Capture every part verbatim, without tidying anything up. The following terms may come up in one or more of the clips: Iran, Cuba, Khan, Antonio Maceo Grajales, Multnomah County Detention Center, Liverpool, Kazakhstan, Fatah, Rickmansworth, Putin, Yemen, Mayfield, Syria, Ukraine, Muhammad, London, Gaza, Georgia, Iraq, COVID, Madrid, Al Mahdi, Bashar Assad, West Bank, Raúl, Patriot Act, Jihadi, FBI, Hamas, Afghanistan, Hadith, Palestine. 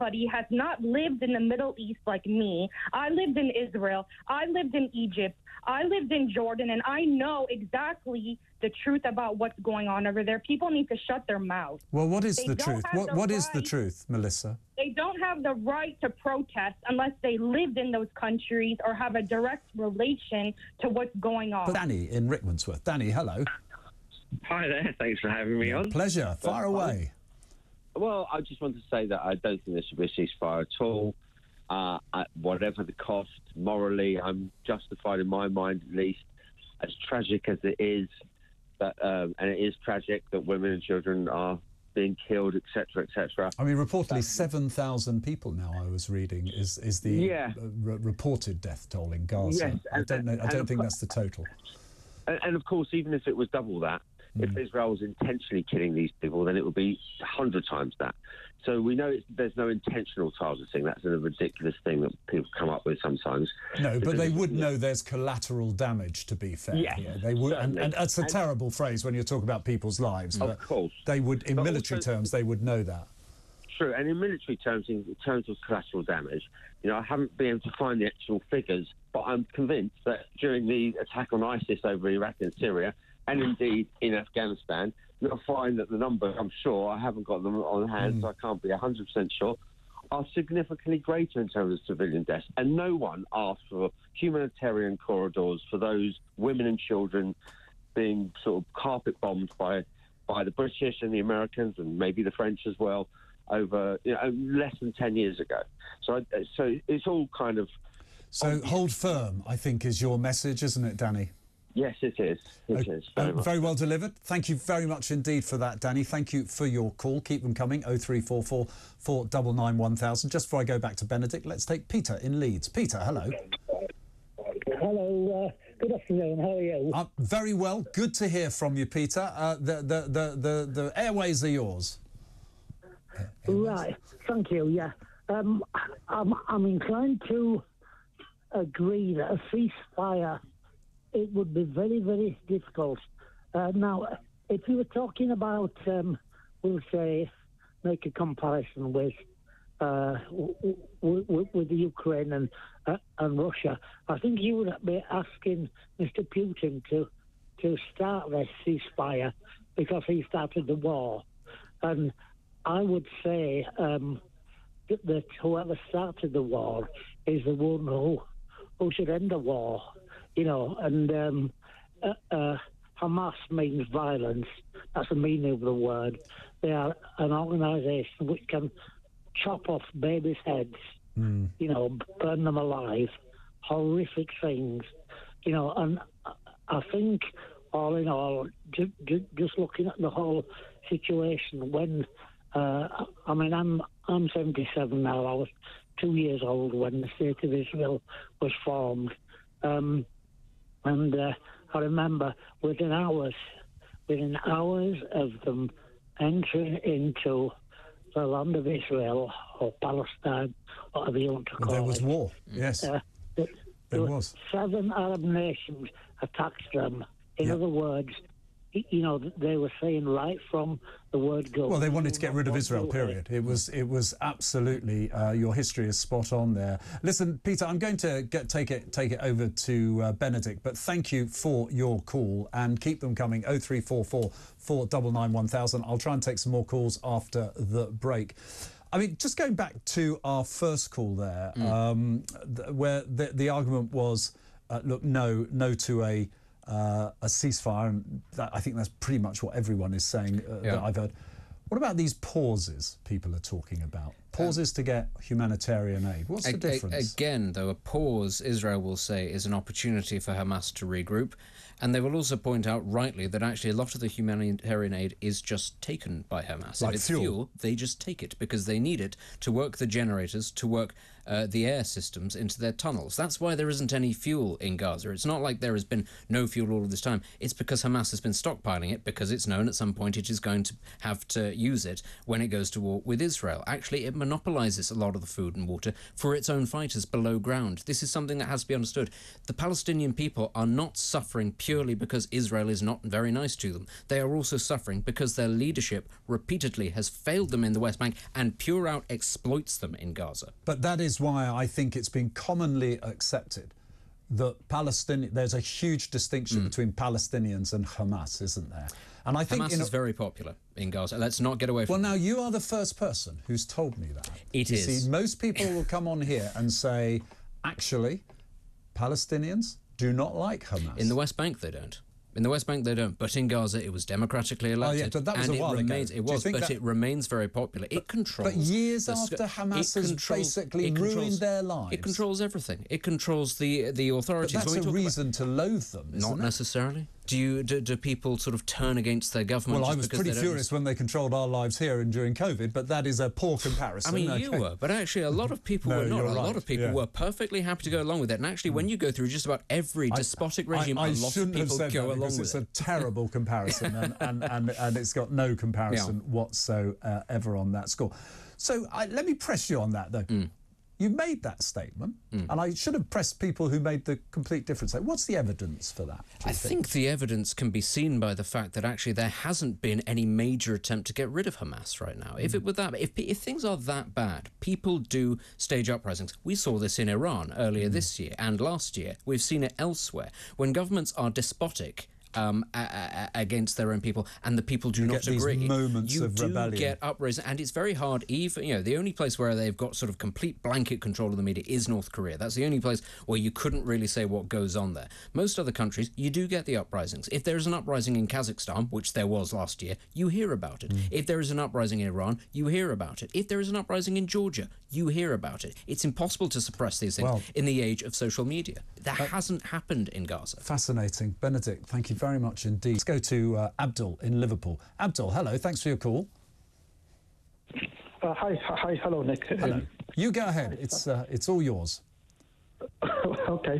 anybody has not lived in the Middle East like me. I lived in Israel. I lived in Egypt. I lived in Jordan, and I know exactly the truth about what's going on over there. People need to shut their mouths. Well, what is the truth? What, what is the truth, Melissa? They don't have the right to protest unless they lived in those countries or have a direct relation to what's going on. But Danny in Rickmansworth. Danny, hello. Hi there. Thanks for having me on. Pleasure. Fire away. Well, I just want to say that I don't think there should be a ceasefire at all. Uh, at whatever the cost, morally, I'm justified in my mind, at least, as tragic as it is. That, um, and it is tragic that women and children are being killed, et cetera, et cetera. I mean, reportedly seven thousand people now, I was reading, is, is the yeah. re reported death toll in Gaza. Yes, and, I don't, know, I don't think that's the total. And, and, of course, even if it was double that, if Israel was intentionally killing these people, then it would be a hundred times that. So we know it's, there's no intentional targeting. That's a ridiculous thing that people come up with sometimes. No, but they would know there's collateral damage, to be fair. Yeah, yeah. They would, and, and that's a and, terrible phrase when you're talking about people's lives. Of course. They would, in but military also, terms, they would know that. True, and in military terms, in terms of collateral damage, you know, I haven't been able to find the actual figures, but I'm convinced that during the attack on ISIS over Iraq and Syria, and indeed in Afghanistan, you'll find that the numbers, I'm sure, I haven't got them on hand, mm. so I can't be one hundred percent sure, are significantly greater in terms of civilian deaths. And no one asked for humanitarian corridors for those women and children being sort of carpet bombed by, by the British and the Americans and maybe the French as well over, you know, less than ten years ago. So, so it's all kind of... So hold firm, I think, is your message, isn't it, Danny? Yes, it is. It uh, is very, uh, very well delivered. Thank you very much indeed for that, Danny. Thank you for your call. Keep them coming. oh three four four, four nine nine, one thousand. Just before I go back to Benedict, let's take Peter in Leeds. Peter, hello. Hello. Uh, good afternoon. How are you? Uh, very well. Good to hear from you, Peter. Uh, the, the, the, the, the airways are yours. Airways. Right. Thank you. Yeah. Um, I'm, I'm inclined to agree that a ceasefire... it would be very, very difficult. Uh, now, if you were talking about, um, we'll say, make a comparison with uh, w w with the Ukraine and, uh, and Russia, I think you would be asking Mister Putin to to start this ceasefire because he started the war. And I would say um, that, that whoever started the war is the one who, who should end the war. You know, and um, uh, uh, Hamas means violence. That's the meaning of the word. They are an organisation which can chop off babies' heads, mm. you know, burn them alive, horrific things. You know, and I think all in all, ju ju just looking at the whole situation, when, uh, I mean, I'm, I'm seventy-seven now. I was two years old when the State of Israel was formed. Um, And uh, I remember within hours, within hours of them entering into the land of Israel or Palestine, whatever you want to call it. There was war, yes. Uh, there there was. Seven Arab nations attacked them. In yep. other words, you know, they were saying right from the word go. Well, they wanted to get rid of Israel, period. It was it was absolutely, uh, your history is spot on there. Listen, Peter, I'm going to get, take it take it over to uh, Benedict, but thank you for your call and keep them coming, oh three four four, four nine nine, one thousand. I'll try and take some more calls after the break. I mean, just going back to our first call there, mm. um, th where the, the argument was, uh, look, no, no to a... Uh, a ceasefire, and that, I think that's pretty much what everyone is saying uh, yeah. that I've heard. What about these pauses people are talking about? Pauses um, to get humanitarian aid. What's the difference? Again, though, a pause, Israel will say, is an opportunity for Hamas to regroup. And they will also point out rightly that actually a lot of the humanitarian aid is just taken by Hamas. Like if it's fuel. fuel, they just take it because they need it to work the generators, to work uh, the air systems into their tunnels. That's why there isn't any fuel in Gaza. It's not like there has been no fuel all of this time. It's because Hamas has been stockpiling it because it's known at some point it is going to have to use it when it goes to war with Israel. Actually, it monopolizes a lot of the food and water for its own fighters below ground. This is something that has to be understood. The Palestinian people are not suffering purely because Israel is not very nice to them. They are also suffering because their leadership repeatedly has failed them in the West Bank and pure out exploits them in Gaza. But that is why I think it's been commonly accepted that Palestinian, there's a huge distinction mm. between Palestinians and Hamas, isn't there? And I think Hamas is very popular in Gaza. Let's not get away from it. Well, now you are the first person who's told me that. It is. You see, most people will come on here and say, actually, Palestinians do not like Hamas. In the West Bank, they don't. In the West Bank, they don't. But in Gaza, it was democratically elected. Oh, yeah, but that was and a while it remains, ago. It was, but that... it remains very popular. It controls... But years the, after Hamas has controls, basically controls, ruined their lives. It controls everything. It controls the, the authorities. But that's when a reason about, to loathe them, isn't Not it? necessarily. Do, you, do, do people sort of turn against their government? Well, I was pretty furious when they controlled our lives here and during COVID, but that is a poor comparison. I mean, okay. you were, but actually a lot of people no, were not. A right. lot of people yeah. were perfectly happy to go along with it. And actually, mm. when you go through just about every despotic I, regime, I, I a lot of people go along with it. It's a terrible comparison, and, and, and, and it's got no comparison yeah. whatsoever on that score. So I, let me press you on that, though. Mm. You made that statement, mm. and I should have pressed people who made the complete difference. What's the evidence for that? I think? think the evidence can be seen by the fact that actually there hasn't been any major attempt to get rid of Hamas right now. Mm. If it were that, if, if things are that bad, people do stage uprisings. We saw this in Iran earlier mm. this year and last year. We've seen it elsewhere. When governments are despotic, Um, a, a, against their own people, and the people do you not get agree. These moments you of do rebellion. get uprising, and it's very hard. Even you know, the only place where they've got sort of complete blanket control of the media is North Korea. That's the only place where you couldn't really say what goes on there. Most other countries, you do get the uprisings. If there is an uprising in Kazakhstan, which there was last year, you hear about it. Mm. If there is an uprising in Iran, you hear about it. If there is an uprising in Georgia, you hear about it. It's impossible to suppress these things well, in the age of social media. That uh, hasn't happened in Gaza. Fascinating, Benedict. Thank you very much indeed. Let's go to uh, Abdul in Liverpool. Abdul, hello, thanks for your call. Uh, hi, hi, hello, Nick. Hello. Um, you go ahead, it's uh, it's all yours. Okay,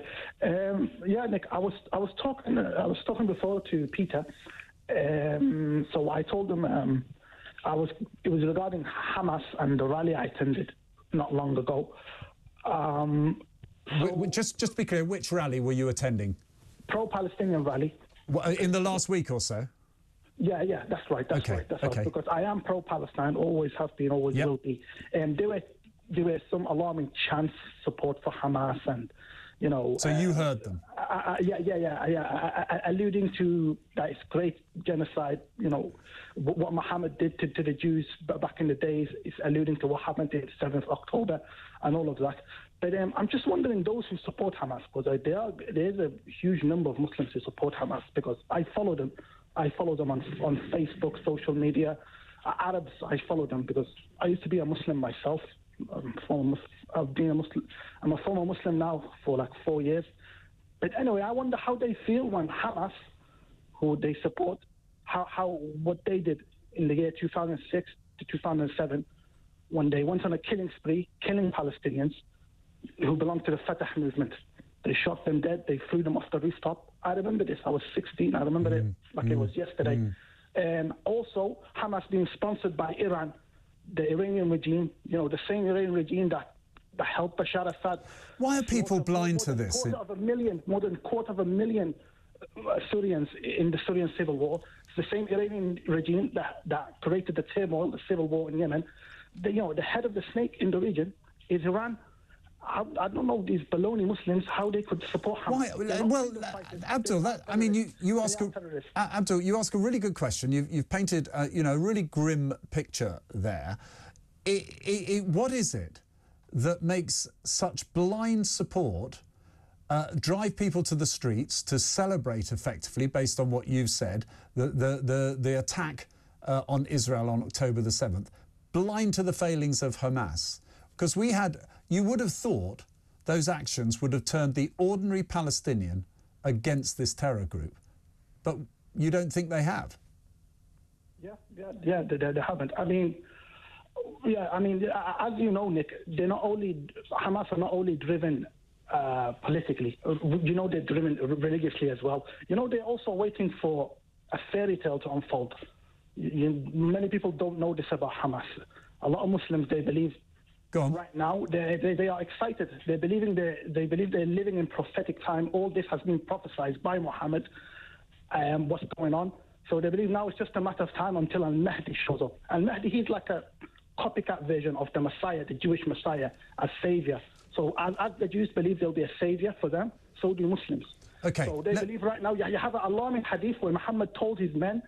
um, yeah, Nick, I was I was talking I was talking before to Peter, um, so I told him um, I was it was regarding Hamas and the rally I attended not long ago. Um, so just just to be clear, which rally were you attending? Pro-Palestinian rally. In the last week or so? Yeah, yeah, that's right, that's okay. right, that's okay. right. Because I am pro-Palestine, always have been, always yep. will be. And there were there were some alarming chants support for Hamas, and you know. So uh, you heard them? I, I, yeah, yeah, yeah, yeah. I, I, alluding to that it's great genocide, you know, what Muhammad did to, to the Jews back in the days. It's alluding to what happened on the seventh of October and all of that. But um, I'm just wondering those who support Hamas, because there are, there is a huge number of Muslims who support Hamas, because I follow them. I follow them on, on Facebook, social media. Uh, Arabs, I follow them because I used to be a Muslim myself. I'm former, I've been a Muslim. I'm a former Muslim now for like four years. But anyway, I wonder how they feel when Hamas, who they support, how, how what they did in the year two thousand six to two thousand seven, when they went on a killing spree, killing Palestinians, who belonged to the Fatah movement. They shot them dead, they threw them off the rooftop. I remember this, I was sixteen, I remember mm, it like mm, it was yesterday. Mm. And also, Hamas being sponsored by Iran, the Iranian regime, you know, the same Iranian regime that, that helped Bashar Assad. Why are people blind to this? More than a quarter of a million, more than a quarter of a million Syrians in the Syrian civil war. It's the same Iranian regime that, that created the turmoil, the civil war in Yemen. The, you know, the head of the snake in the region is Iran. I, I don't know these baloney Muslims, how they could support Hamas. Why? Well, Abdul, that, I mean, you, you ask a, Abdul, you ask a really good question. You've, you've painted, uh, you know, a really grim picture there. It, it, it, what is it that makes such blind support uh, drive people to the streets to celebrate effectively, based on what you've said, the, the, the, the attack uh, on Israel on October the seventh, blind to the failings of Hamas? Because we had... You would have thought those actions would have turned the ordinary Palestinian against this terror group, but you don't think they have? Yeah, yeah, yeah, they, they haven't. I mean, yeah, I mean, as you know, Nick, they're not only, Hamas are not only driven uh, politically, you know, they're driven religiously as well. You know, they're also waiting for a fairy tale to unfold. you, many people don't know this about Hamas. A lot of Muslims, they believe Go on. right now, they, they, they are excited. They believe in the, they believe they're living in prophetic time. All this has been prophesied by Muhammad, um, what's going on. So they believe now it's just a matter of time until Al Mahdi shows up. Al Mahdi, he's like a copycat version of the Messiah, the Jewish Messiah, as savior. So as, as the Jews believe there'll be a savior for them, so do Muslims. Okay. So they now, believe right now, you have an alarming hadith where Muhammad told his men,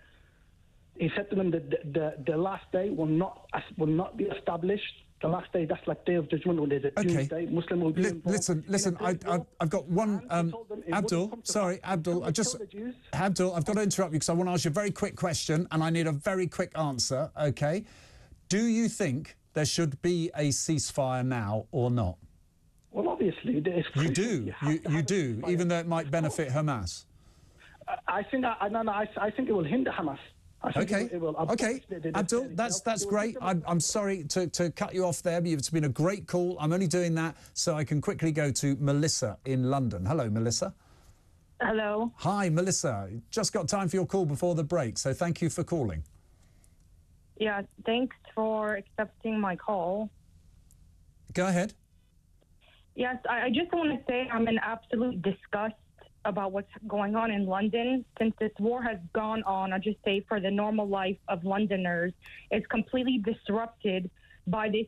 he said to them that the, the, the last day will not, will not be established. The last day, that's like Day of Judgment, when there's a Jewish day, Muslim will be involved. Listen, listen, I, I, I've got one, um, Abdul, sorry, Abdul, I just, Abdul, I've got to interrupt you because I want to ask you a very quick question and I need a very quick answer, okay? Do you think there should be a ceasefire now or not? Well, obviously, there is. You do, you, you do, even though it might benefit Hamas. I think, I, no, no, I, I think it will hinder Hamas. Okay, it will, it will, okay, they, they, Abdul, they, that's, that's great. I'm, I'm sorry to, to cut you off there, but it's been a great call. I'm only doing that so I can quickly go to Melissa in London. Hello, Melissa. Hello. Hi, Melissa. Just got time for your call before the break, so thank you for calling. Yeah, thanks for accepting my call. Go ahead. Yes, I, I just want to say I'm in absolute disgust about what's going on in London. Since this war has gone on, I just say for the normal life of Londoners, it's completely disrupted by this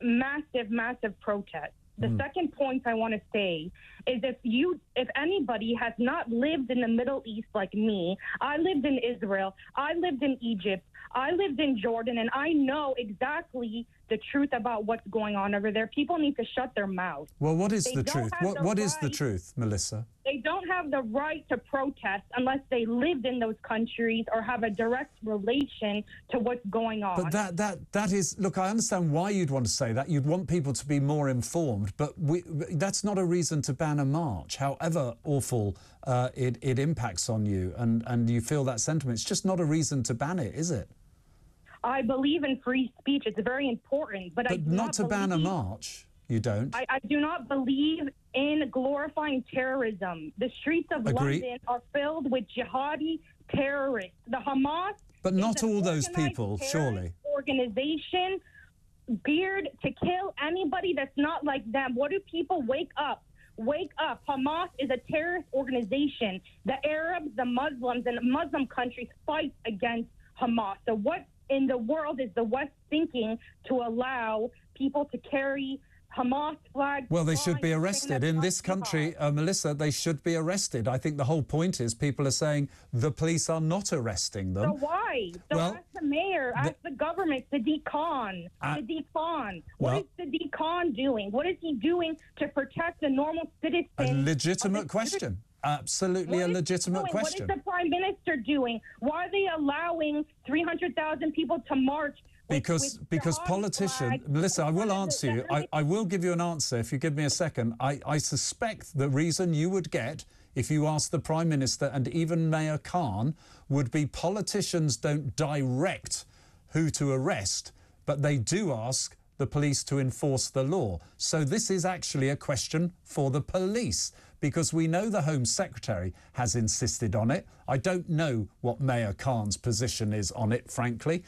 massive, massive protest. The mm. second point I want to say is if you, if anybody has not lived in the Middle East like me, I lived in Israel, I lived in Egypt, I lived in Jordan, and I know exactly the truth about what's going on over there. People need to shut their mouths. Well, what is the truth? What, what is the truth, Melissa? They don't have the right to protest unless they lived in those countries or have a direct relation to what's going on. But that, that, that is, look, I understand why you'd want to say that. You'd want people to be more informed, but we, that's not a reason to ban a march, however awful uh, it, it impacts on you and, and you feel that sentiment. It's just not a reason to ban it, is it? I believe in free speech. It's very important, but, but I do not, not to believe, ban a march. You don't. I, I do not believe in glorifying terrorism. The streets of Agree. London are filled with jihadi terrorists. The Hamas, but not all those people, surely. Organization geared to kill anybody that's not like them. What do people wake up? Wake up. Hamas is a terrorist organization. The Arabs, the Muslims, and Muslim countries fight against Hamas. So what in the world is the West thinking to allow people to carry Hamas flags? Well, they should be arrested. In this country, uh, Melissa, they should be arrested. I think the whole point is people are saying the police are not arresting them. So why? So well, ask the mayor, ask the, the government, Sadiq Khan, uh, Sadiq Khan. What well, is Sadiq Khan doing? What is he doing to protect the normal citizen? A legitimate question. Absolutely what a legitimate question. What is the Prime Minister doing? Why are they allowing three hundred thousand people to march? With, because with because politicians... Melissa, I will answer you. I, I will give you an answer if you give me a second. I, I suspect the reason you would get if you asked the Prime Minister and even Mayor Khan would be politicians don't direct who to arrest, but they do ask the police to enforce the law. So this is actually a question for the police, because we know the Home Secretary has insisted on it. I don't know what Mayor Khan's position is on it, frankly,